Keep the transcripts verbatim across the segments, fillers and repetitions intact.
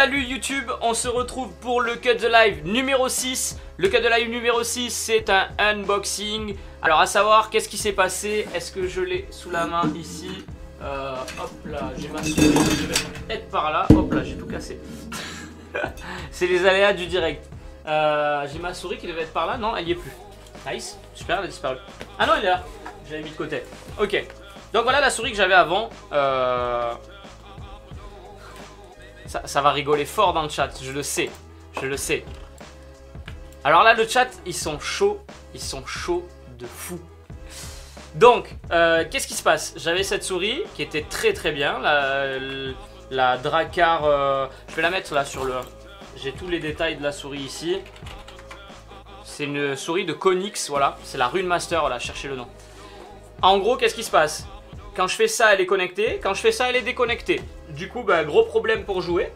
Salut YouTube, on se retrouve pour le Cut The Live numéro six. Le Cut The Live numéro six, c'est un unboxing. Alors à savoir, qu'est-ce qui s'est passé? Est-ce que je l'ai sous la main ici? euh, Hop là, j'ai ma souris, je vais peut-être par là. Hop là, j'ai tout cassé. C'est les aléas du direct. euh, J'ai ma souris qui devait être par là, non, elle n'y est plus. Nice, super, elle a disparu. Ah non, elle est là, je l'avais mis de côté. Ok, donc voilà la souris que j'avais avant. Euh... Ça, ça va rigoler fort dans le chat, je le sais, je le sais. Alors là, le chat, ils sont chauds, ils sont chauds de fou. Donc, euh, qu'est-ce qui se passe? J'avais cette souris qui était très très bien, la, la Drakkar, euh, je vais la mettre là sur le... J'ai tous les détails de la souris ici. C'est une souris de Konix, voilà, c'est la Rune Master, voilà, cherchez le nom. En gros, qu'est-ce qui se passe? Quand je fais ça, elle est connectée. Quand je fais ça, elle est déconnectée. Du coup, bah, gros problème pour jouer.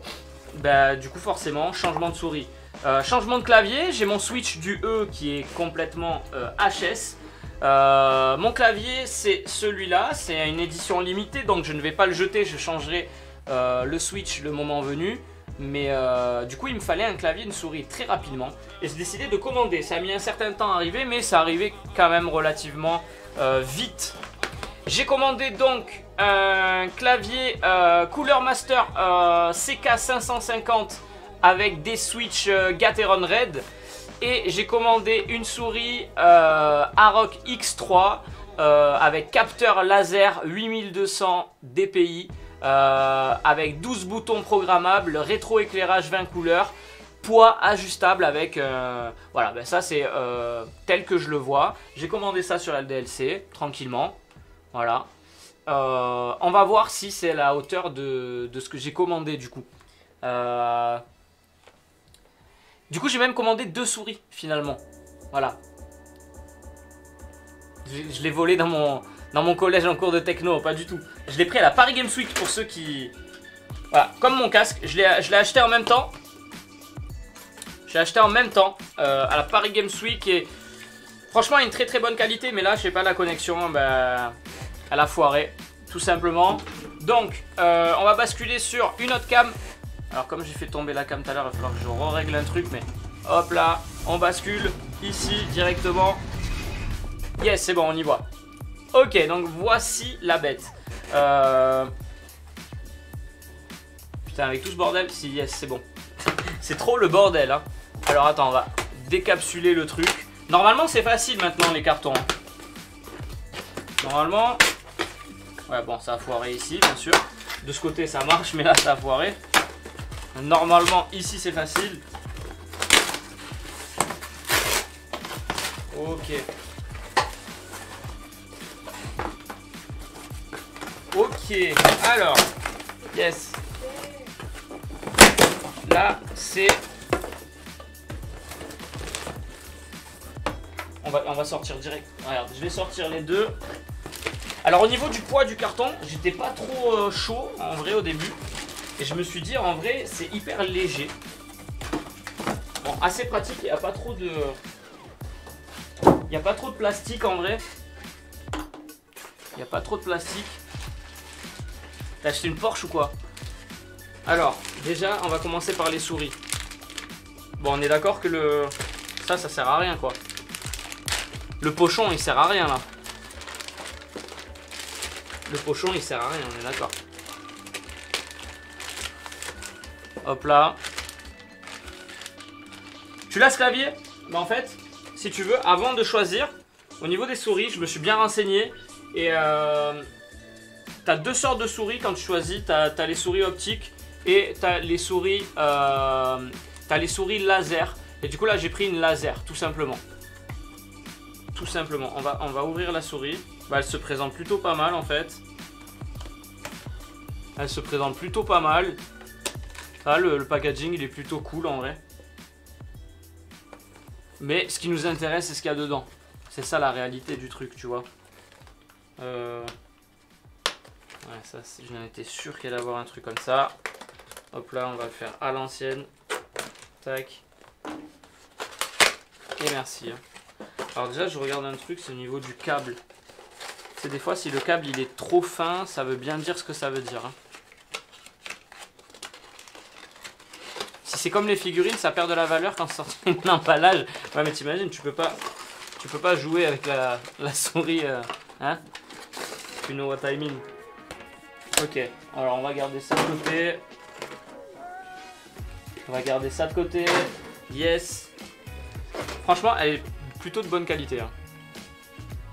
Bah, du coup, forcément, changement de souris. Euh, changement de clavier. J'ai mon switch du E qui est complètement euh, H S. Euh, mon clavier, c'est celui-là. C'est une édition limitée, donc je ne vais pas le jeter. Je changerai euh, le switch le moment venu. Mais euh, du coup, il me fallait un clavier, une souris très rapidement. Et j'ai décidé de commander. Ça a mis un certain temps à arriver, mais ça arrivait quand même relativement euh, vite. J'ai commandé donc un clavier euh, Cooler Master euh, C K cinq cent cinquante avec des switches euh, Gateron Red. Et j'ai commandé une souris euh, AROCS X trois euh, avec capteur laser huit mille deux cents D P I euh, avec douze boutons programmables, rétroéclairage vingt couleurs, poids ajustable avec... Euh, voilà, ben ça c'est euh, tel que je le vois. J'ai commandé ça sur L D L C tranquillement. Voilà, euh, on va voir si c'est à la hauteur de, de ce que j'ai commandé du coup. Euh... Du coup, j'ai même commandé deux souris finalement. Voilà. Je, je l'ai volé dans mon, dans mon collège en cours de techno, pas du tout. Je l'ai pris à la Paris Games Week pour ceux qui... Voilà, comme mon casque, je l'ai acheté en même temps. Je l'ai acheté en même temps euh, à la Paris Games Week et... Franchement, une très très bonne qualité, mais là, je sais pas, la connexion... Bah... Elle a foiré, tout simplement. Donc, euh, on va basculer sur une autre cam. Alors, comme j'ai fait tomber la cam tout à l'heure, il va falloir que je re-règle un truc, mais hop là, on bascule ici directement. Yes, c'est bon, on y voit. Ok, donc voici la bête. Euh... Putain, avec tout ce bordel, si yes, c'est bon. C'est trop le bordel, hein. Alors, attends, on va décapsuler le truc. Normalement, c'est facile maintenant, les cartons. Normalement... Ouais, bon, ça a foiré ici, bien sûr. De ce côté, ça marche, mais là, ça a foiré. Normalement, ici, c'est facile. Ok. Ok, alors... Yes. Là, c'est... On va, on va sortir direct. Regarde, je vais sortir les deux. Alors au niveau du poids du carton, j'étais pas trop euh, chaud en vrai au début. Et je me suis dit en vrai c'est hyper léger. Bon, assez pratique, il n'y a pas trop de... Il n'y a pas trop de plastique en vrai. Il n'y a pas trop de plastique. T'as acheté une Porsche ou quoi? Alors, déjà on va commencer par les souris. Bon, on est d'accord que le... Ça, ça sert à rien quoi. Le pochon il sert à rien là. Le pochon il sert à rien, on est d'accord. Hop là. Tu l'as ce clavier? Bah en fait, si tu veux, avant de choisir, au niveau des souris, je me suis bien renseigné. Et euh, t'as deux sortes de souris quand tu choisis. T'as t'as les souris optiques et t'as les souris euh, t'as les souris laser. Et du coup là j'ai pris une laser, tout simplement. Tout simplement, on va, on va ouvrir la souris. Bah, elle se présente plutôt pas mal en fait. Elle se présente plutôt pas mal. Ah, le, le packaging il est plutôt cool en vrai. Mais ce qui nous intéresse c'est ce qu'il y a dedans. C'est ça la réalité du truc, tu vois. Euh... Ouais, ça, j'en étais sûr qu'elle allait avoir un truc comme ça. Hop là, on va le faire à l'ancienne. Tac. Et merci. Hein. Alors déjà je regarde un truc, c'est au niveau du câble. C'est des fois si le câble il est trop fin, ça veut bien dire ce que ça veut dire. Hein. c'est comme les figurines, ça perd de la valeur quand c'est sorti d'un emballage. Ouais, mais t'imagines, tu peux pas, tu peux pas jouer avec la, la souris, euh, hein? You know what I mean. Ok, alors on va garder ça de côté. On va garder ça de côté. Yes. Franchement, elle est plutôt de bonne qualité, hein.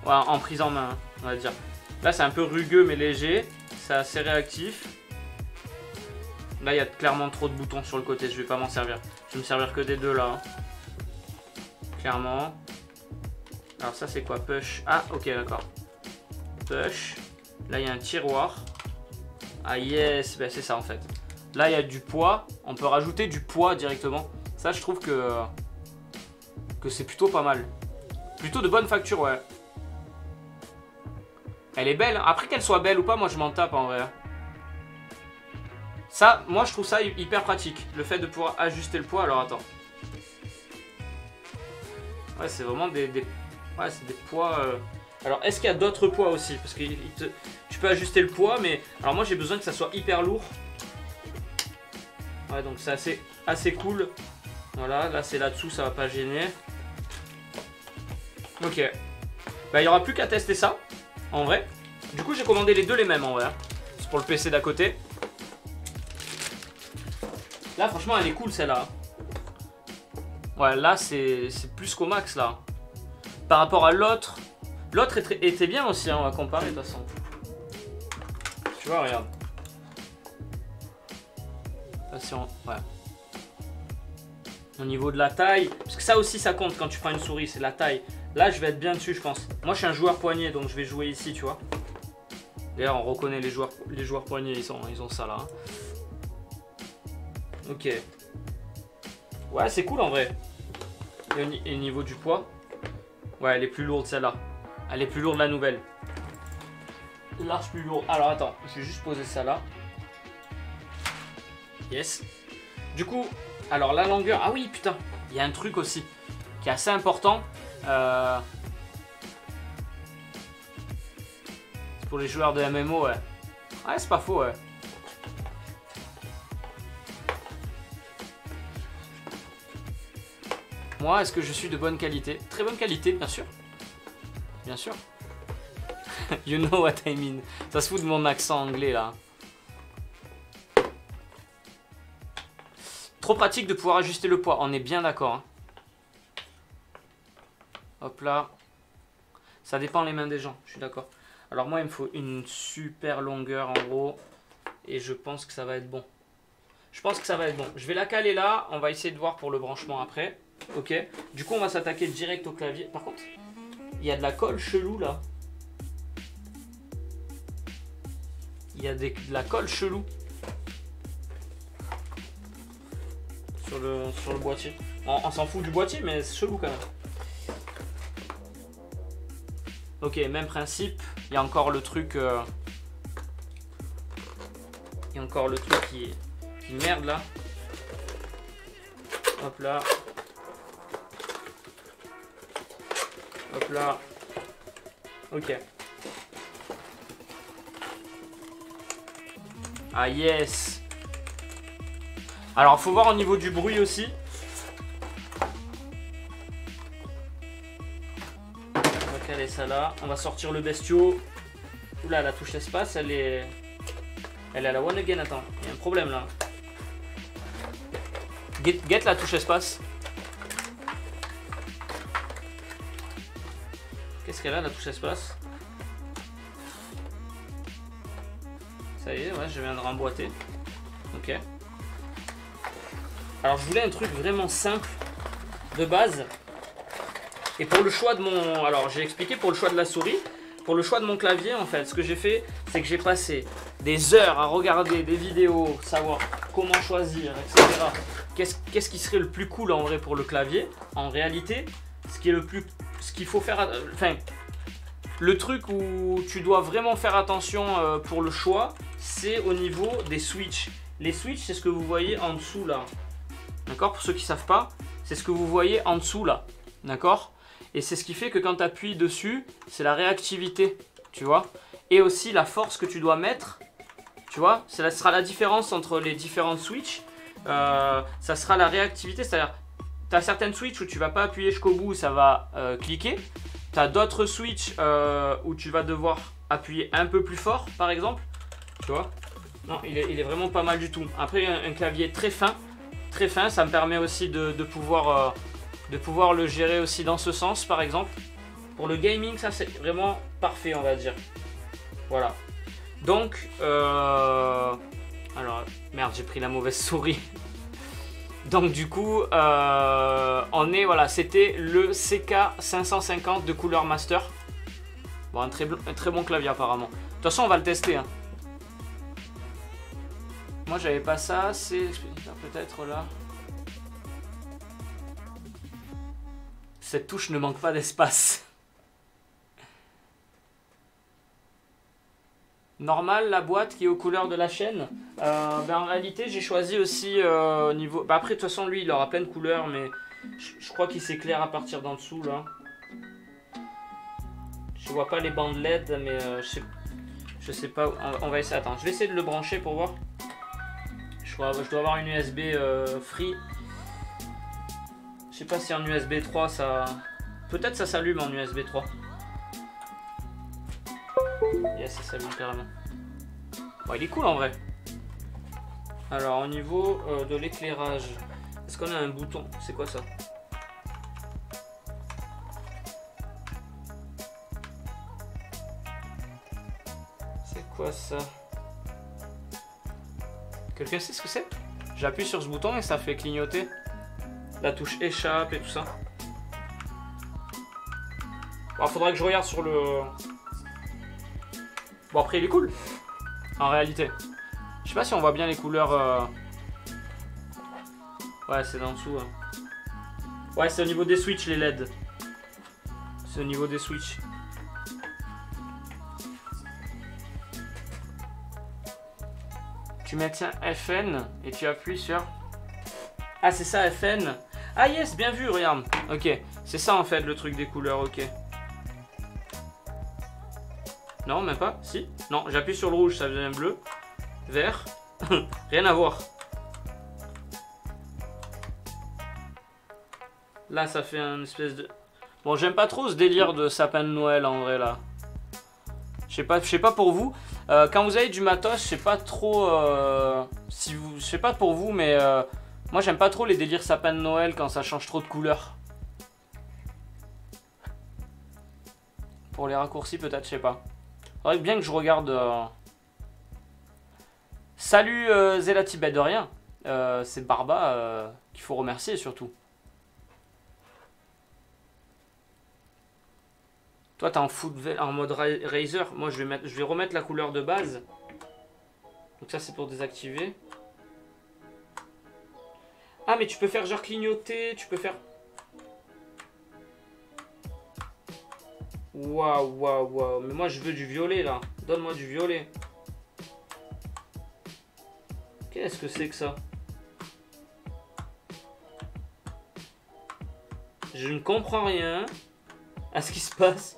Ouais, en prise en main, hein, on va dire. Là, c'est un peu rugueux mais léger. C'est assez réactif. Là, il y a clairement trop de boutons sur le côté. Je vais pas m'en servir. Je vais me servir que des deux là, hein. Clairement. Alors ça, c'est quoi? Push. Ah, ok, d'accord. Push. Là, il y a un tiroir. Ah yes, ben, c'est ça en fait. Là, il y a du poids. On peut rajouter du poids directement. Ça, je trouve que que c'est plutôt pas mal. Plutôt de bonne facture, ouais. Elle est belle. Après qu'elle soit belle ou pas, moi je m'en tape en vrai. Ça, moi je trouve ça hyper pratique. Le fait de pouvoir ajuster le poids. Alors attends. Ouais, c'est vraiment des, des... Ouais, c'est des poids... Euh... Alors est-ce qu'il y a d'autres poids aussi? Parce que te... tu peux ajuster le poids, mais... Alors moi j'ai besoin que ça soit hyper lourd. Ouais, donc c'est assez, assez cool. Voilà, là c'est là-dessous, ça va pas gêner. Ok. Bah il n'y aura plus qu'à tester ça. En vrai, du coup j'ai commandé les deux les mêmes en vrai. C'est pour le P C d'à côté. Là franchement elle est cool celle-là. Ouais, là c'est plus qu'au max là. Par rapport à l'autre. L'autre était bien aussi, hein, on va comparer de toute façon. Tu vois, regarde. Attention, ouais. Au niveau de la taille. Parce que ça aussi ça compte quand tu prends une souris, c'est la taille. Là, je vais être bien dessus, je pense. Moi, je suis un joueur poignet, donc je vais jouer ici, tu vois. D'ailleurs, on reconnaît les joueurs, les joueurs poignets, ils ont, ils ont ça, là. Ok. Ouais, c'est cool, en vrai. Et au niveau du poids. Ouais, elle est plus lourde, celle-là. Elle est plus lourde, la nouvelle. Large, plus lourde. Alors, attends, je vais juste poser ça, là. Yes. Du coup, alors, la longueur... Ah oui, putain, il y a un truc aussi qui est assez important. Euh... C'est pour les joueurs de M M O, ouais. Ouais, c'est pas faux, ouais. Moi, est-ce que je suis de bonne qualité? Très bonne qualité, bien sûr. Bien sûr. You know what I mean. Ça se fout de mon accent anglais, là. Trop pratique de pouvoir ajuster le poids, on est bien d'accord, hein. Hop là. Ça dépend les mains des gens, je suis d'accord. Alors moi, il me faut une super longueur en gros. Et je pense que ça va être bon. Je pense que ça va être bon. Je vais la caler là. On va essayer de voir pour le branchement après. Ok. Du coup, on va s'attaquer direct au clavier. Par contre, il y a de la colle chelou là. Il y a des, de la colle chelou. Sur le, sur le boîtier. On, on s'en fout du boîtier, mais c'est chelou quand même. Ok, même principe, il y a encore le truc, euh... il y a encore le truc qui, qui merde là. Hop là. Hop là. Ok. Ah yes. Alors, faut voir au niveau du bruit aussi. Ça là, on va sortir le bestiau. Oula, la touche espace, elle est, elle est à la one again. Attends, il y a un problème là. Get, get la touche espace. Qu'est-ce qu'elle a la touche espace? Ça y est, ouais, je viens de remboîter. Ok. Alors je voulais un truc vraiment simple de base. Et pour le choix de mon... Alors j'ai expliqué pour le choix de la souris, pour le choix de mon clavier en fait, ce que j'ai fait, c'est que j'ai passé des heures à regarder des vidéos, savoir comment choisir, et cetera. Qu'est-ce qu'est-ce qui serait le plus cool en vrai pour le clavier? En réalité, ce qui est le plus... Ce qu'il faut faire... Enfin, le truc où tu dois vraiment faire attention pour le choix, c'est au niveau des switches. Les switches, c'est ce que vous voyez en dessous là. D'accord? Pour ceux qui ne savent pas, c'est ce que vous voyez en dessous là. D'accord? Et c'est ce qui fait que quand tu appuies dessus, c'est la réactivité, tu vois. Et aussi la force que tu dois mettre, tu vois. Ce sera la différence entre les différentes switches. euh, ça sera la réactivité, c'est-à-dire tu as certaines switches où tu vas pas appuyer jusqu'au bout, ça va euh, cliquer. Tu as d'autres switches euh, où tu vas devoir appuyer un peu plus fort, par exemple. Tu vois? Non, il est, il est vraiment pas mal du tout. Après, un, un clavier très fin, très fin, ça me permet aussi de, de, pouvoir, euh, de pouvoir le gérer aussi dans ce sens, par exemple. Pour le gaming, ça c'est vraiment parfait, on va dire. Voilà. Donc, euh... alors, merde, j'ai pris la mauvaise souris. Donc du coup, euh, on est, voilà, c'était le C K cinq cent cinquante de Cooler Master. Bon, un très, un très bon clavier apparemment. De toute façon, on va le tester. Hein. Moi, j'avais pas ça, c'est peut-être là. Cette touche ne manque pas d'espace. Normal, la boîte qui est aux couleurs de la chaîne. Euh, ben en réalité, j'ai choisi aussi au euh, niveau... Ben après, de toute façon, lui, il aura plein de couleurs, mais je, je crois qu'il s'éclaire à partir d'en dessous, là. Je vois pas les bandes L E D, mais euh, je, sais... je sais pas... Où... On va essayer... Attends, je vais essayer de le brancher pour voir. Je, crois... je dois avoir une U S B euh, free. Je sais pas si en U S B trois, ça... Peut-être ça s'allume en U S B trois. Yes, ça s'allume carrément. Bon, il est cool en vrai. Alors au niveau euh, de l'éclairage, est-ce qu'on a un bouton? C'est quoi ça? C'est quoi ça? Quelqu'un sait ce que c'est? J'appuie sur ce bouton et ça fait clignoter la touche échappe et tout ça. Alors, faudrait que je regarde sur le... Bon, après il est cool, en réalité. Je sais pas si on voit bien les couleurs. Euh... Ouais, c'est d'en dessous. Hein. Ouais, c'est au niveau des switches, les L E D. C'est au niveau des switches. Tu maintiens F N et tu appuies sur... Ah, c'est ça, F N. Ah yes, bien vu, regarde. Ok, c'est ça en fait le truc des couleurs, ok. Non, même pas, si. Non, j'appuie sur le rouge, ça devient bleu. Vert. Rien à voir. Là, ça fait un espèce de... Bon, j'aime pas trop ce délire de sapin de Noël, en vrai, là. Je sais pas, je sais pas pour vous. Euh, quand vous avez du matos, je sais pas trop... Euh, si vous, je sais pas pour vous, mais... Euh, moi, j'aime pas trop les délires sapin de Noël quand ça change trop de couleur. Pour les raccourcis, peut-être, je sais pas. Faudrait bien que je regarde. Euh... Salut euh, Zelati, ben de rien. Euh, c'est Barba euh, qu'il faut remercier surtout. Toi, t'es en foot en mode ra Razer. Moi, je vais mettre, je vais remettre la couleur de base. Donc ça, c'est pour désactiver. Ah, mais tu peux faire genre clignoter. Tu peux faire. Waouh, waouh, waouh. Mais moi, je veux du violet, là. Donne-moi du violet. Qu'est-ce que c'est que ça? Je ne comprends rien à ce qui se passe.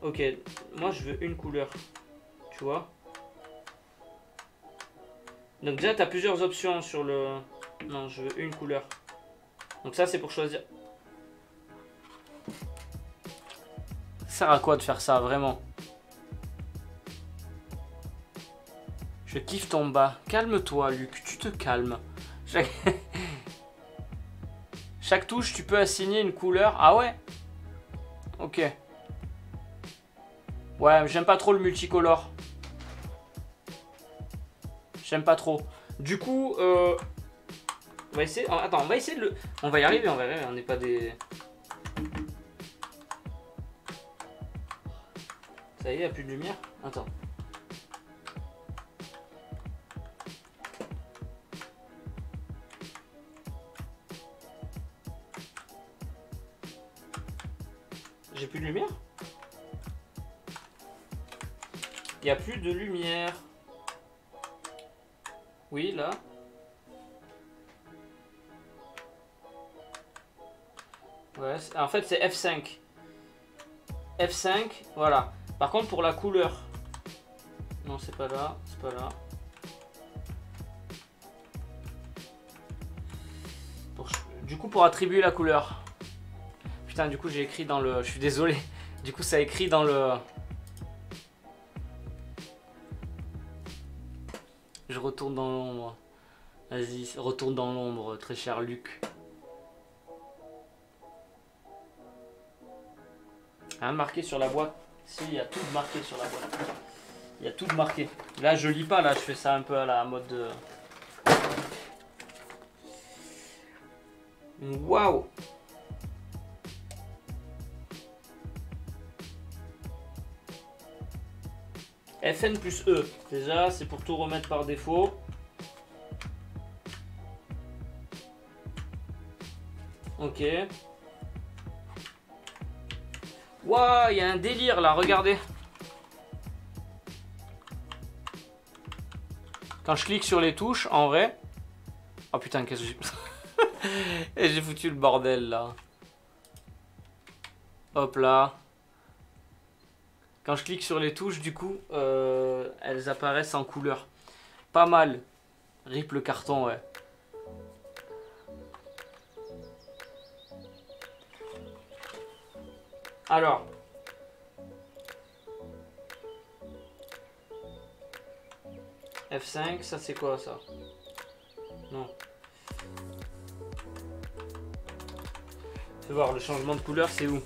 Ok. Moi, je veux une couleur. Tu vois? Donc, déjà, tu as plusieurs options sur le... Non, je veux une couleur. Donc, ça, c'est pour choisir... Ça sert à quoi de faire ça, vraiment? Je kiffe ton bas. Calme-toi, Luc. Tu te calmes. Chaque... Chaque touche, tu peux assigner une couleur. Ah ouais? Ok. Ouais, j'aime pas trop le multicolore. J'aime pas trop. Du coup, euh... on va essayer... Attends, on va essayer de le... On va y arriver, on va y arriver. On n'est pas des... Ça y est, il n'y a plus de lumière. Attends. J'ai plus de lumière? Il n'y a plus de lumière. Oui, là. Ouais, en fait, c'est F cinq. F cinq, voilà. Par contre, pour la couleur, non, c'est pas là, c'est pas là. Du coup, pour attribuer la couleur. Putain, du coup, j'ai écrit dans le... Je suis désolé. Du coup, ça écrit dans le... Je retourne dans l'ombre. Vas-y, retourne dans l'ombre, très cher Luc. Rien de marqué sur la boîte. Si, il y a tout de marqué sur la boîte. Il y a tout de marqué. Là, je lis pas, là, je fais ça un peu à la mode de... Waouh! F N plus E. Déjà, c'est pour tout remettre par défaut. Ok. Waouh, il y a un délire là, regardez. Quand je clique sur les touches, en vrai... Oh putain, qu'est-ce que j'ai... Et j'ai foutu le bordel là. Hop là. Quand je clique sur les touches, du coup, euh, elles apparaissent en couleur. Pas mal. Rip le carton, ouais. Alors. F cinq, ça c'est quoi ça? Non. Fais voir, le changement de couleur, c'est où?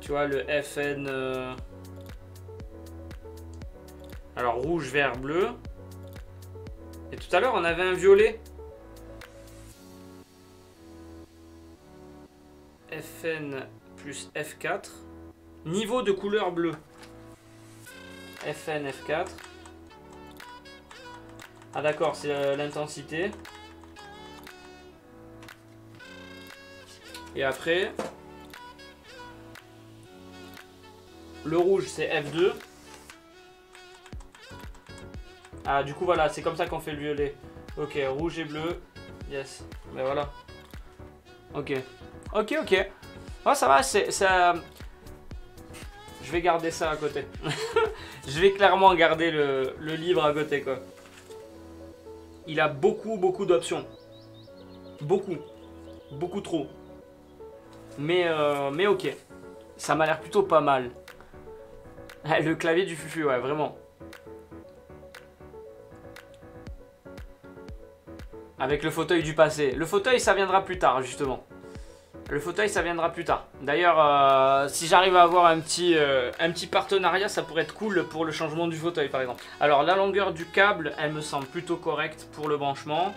Tu vois, le F N... Euh... Alors, rouge, vert, bleu. Et tout à l'heure, on avait un violet. F N plus F quatre. Niveau de couleur bleue. F N, F quatre. Ah d'accord, c'est euh, l'intensité. Et après, le rouge c'est F deux. Ah du coup voilà, c'est comme ça qu'on fait le violet. Ok, rouge et bleu. Yes, ben voilà. Ok, ok, ok. Oh ça va, c'est ça. Je vais garder ça à côté. Je vais clairement garder le, le livre à côté quoi. Il a beaucoup, beaucoup d'options. Beaucoup. Beaucoup trop. Mais, euh, mais ok, ça m'a l'air plutôt pas mal. Le clavier du fufu, ouais, vraiment. Avec le fauteuil du passé. Le fauteuil, ça viendra plus tard, justement. Le fauteuil, ça viendra plus tard. D'ailleurs, euh, si j'arrive à avoir un petit, euh, un petit partenariat, ça pourrait être cool pour le changement du fauteuil, par exemple. Alors, la longueur du câble, elle me semble plutôt correcte pour le branchement.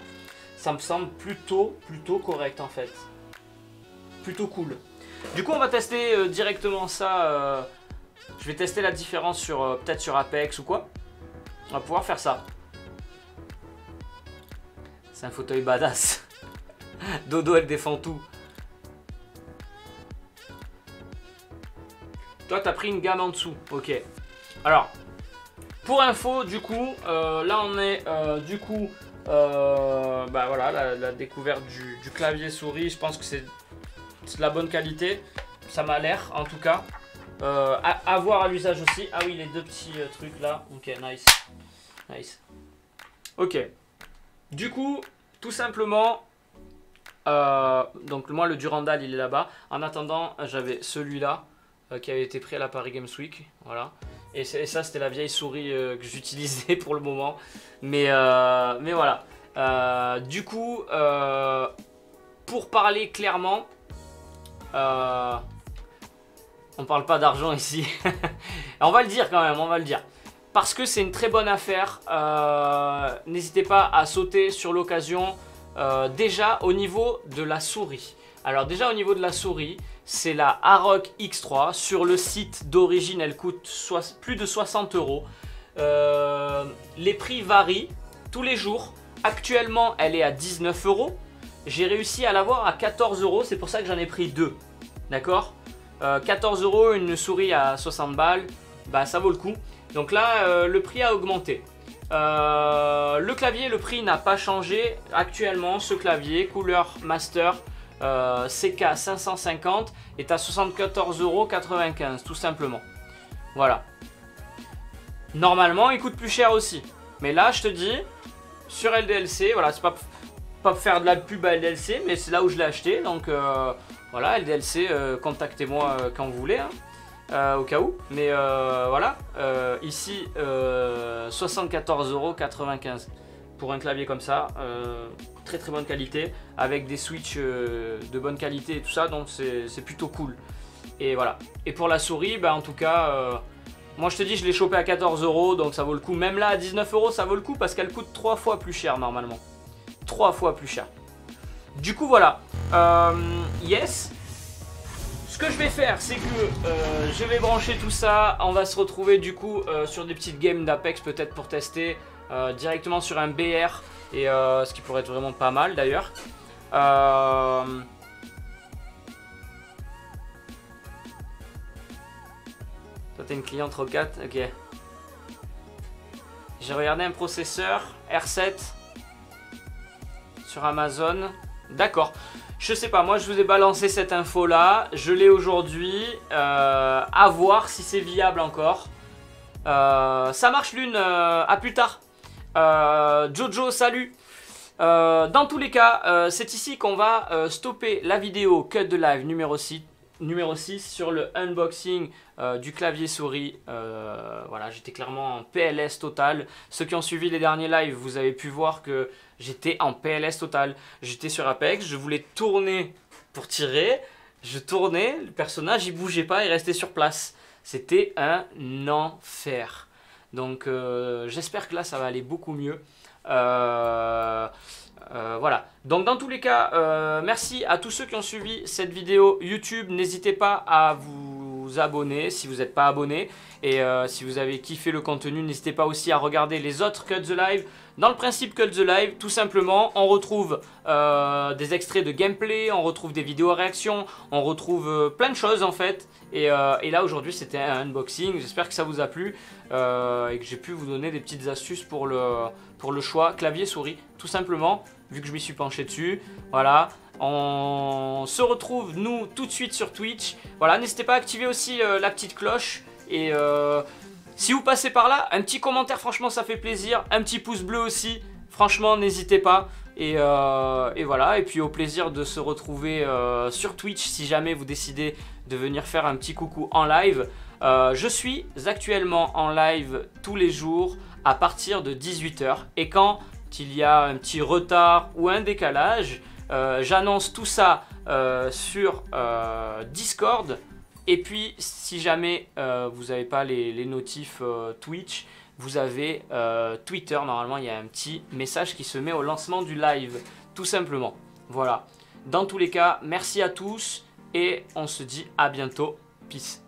Ça me semble plutôt, plutôt correct, en fait. Plutôt cool. Du coup on va tester euh, directement ça. euh, je vais tester la différence sur euh, peut-être sur Apex ou quoi. On va pouvoir faire ça. C'est un fauteuil badass. Dodo elle défend tout. Toi t'as pris une gamme en dessous. Ok. Alors pour info du coup euh, là on est euh, du coup euh, bah voilà la, la découverte du, du clavier souris. Je pense que c'est de la bonne qualité, ça m'a l'air en tout cas. Euh, à, à voir à l'usage aussi. Ah oui, les deux petits euh, trucs là. Ok, nice. Nice. Ok. Du coup, tout simplement, euh, donc moi le Durandal il est là-bas. En attendant, j'avais celui-là euh, qui avait été pris à la Paris Games Week. Voilà. Et, et ça, c'était la vieille souris euh, que j'utilisais pour le moment. Mais, euh, mais voilà. Euh, du coup, euh, pour parler clairement. Euh, on parle pas d'argent ici. On va le dire quand même, on va le dire. Parce que c'est une très bonne affaire. euh, N'hésitez pas à sauter sur l'occasion. euh, Déjà au niveau de la souris. Alors déjà au niveau de la souris, c'est la AROCS X trois. Sur le site d'origine elle coûte so plus de soixante euros. euh, Les prix varient tous les jours. Actuellement elle est à dix-neuf euros. J'ai réussi à l'avoir à quatorze euros, c'est pour ça que j'en ai pris deux. D'accord, euh, quatorze euros, une souris à soixante balles, bah ça vaut le coup. Donc là, euh, le prix a augmenté. Euh, le clavier, le prix n'a pas changé. Actuellement, ce clavier, Cooler Master euh, C K cinq cent cinquante, est à soixante-quatorze euros quatre-vingt-quinze, tout simplement. Voilà. Normalement, il coûte plus cher aussi. Mais là, je te dis, sur L D L C, voilà, c'est pas... pas faire de la pub à L D L C, mais c'est là où je l'ai acheté. Donc euh, voilà, L D L C, euh, contactez-moi quand vous voulez, hein, euh, au cas où. Mais euh, voilà, euh, ici, euh, soixante-quatorze euros quatre-vingt-quinze pour un clavier comme ça. Euh, très très bonne qualité, avec des switches euh, de bonne qualité et tout ça. Donc c'est plutôt cool. Et voilà. Et pour la souris, bah, en tout cas... Euh, moi je te dis, je l'ai chopé à quatorze euros, donc ça vaut le coup. Même là à dix-neuf euros, ça vaut le coup parce qu'elle coûte trois fois plus cher normalement. trois fois plus cher. Du coup voilà. Euh, yes. Ce que je vais faire, c'est que euh, je vais brancher tout ça. On va se retrouver du coup euh, sur des petites games d'Apex peut-être pour tester euh, directement sur un B R. Et euh, ce qui pourrait être vraiment pas mal d'ailleurs. Euh... T'es une cliente Rocat, ok. J'ai regardé un processeur R sept sur Amazon. D'accord. Je sais pas, moi je vous ai balancé cette info là. Je l'ai aujourd'hui. Euh, à voir si c'est viable encore. Euh, ça marche Lune, euh, à plus tard. Euh, Jojo, salut. Euh, dans tous les cas, euh, c'est ici qu'on va euh, stopper la vidéo Cut de Live numéro six. Numéro six sur le unboxing euh, du clavier souris. Euh, voilà, j'étais clairement en P L S total. Ceux qui ont suivi les derniers lives, vous avez pu voir que j'étais en P L S total. J'étais sur Apex, je voulais tourner pour tirer. Je tournais, le personnage il bougeait pas, il restait sur place. C'était un enfer. Donc euh, j'espère que là ça va aller beaucoup mieux. Euh... Euh, voilà, donc dans tous les cas, euh, merci à tous ceux qui ont suivi cette vidéo YouTube. N'hésitez pas à vous abonner si vous n'êtes pas abonné. Et euh, si vous avez kiffé le contenu, n'hésitez pas aussi à regarder les autres Cut the Live. Dans le principe Cut the Live, tout simplement, on retrouve euh, des extraits de gameplay, on retrouve des vidéos réactions, on retrouve euh, plein de choses en fait. Et, euh, et là aujourd'hui c'était un unboxing, j'espère que ça vous a plu euh, et que j'ai pu vous donner des petites astuces pour le, pour le choix clavier-souris, tout simplement, vu que je m'y suis penché dessus. Voilà, on se retrouve nous tout de suite sur Twitch. Voilà, n'hésitez pas à activer aussi euh, la petite cloche et... Euh, si vous passez par là, un petit commentaire, franchement, ça fait plaisir. Un petit pouce bleu aussi, franchement, n'hésitez pas. Et, euh, et voilà, et puis au plaisir de se retrouver euh, sur Twitch si jamais vous décidez de venir faire un petit coucou en live. Euh, je suis actuellement en live tous les jours à partir de dix-huit heures. Et quand il y a un petit retard ou un décalage, euh, j'annonce tout ça euh, sur euh, Discord. Et puis, si jamais euh, vous n'avez pas les, les notifs euh, Twitch, vous avez euh, Twitter. Normalement, il y a un petit message qui se met au lancement du live, tout simplement. Voilà. Dans tous les cas, merci à tous et on se dit à bientôt. Peace.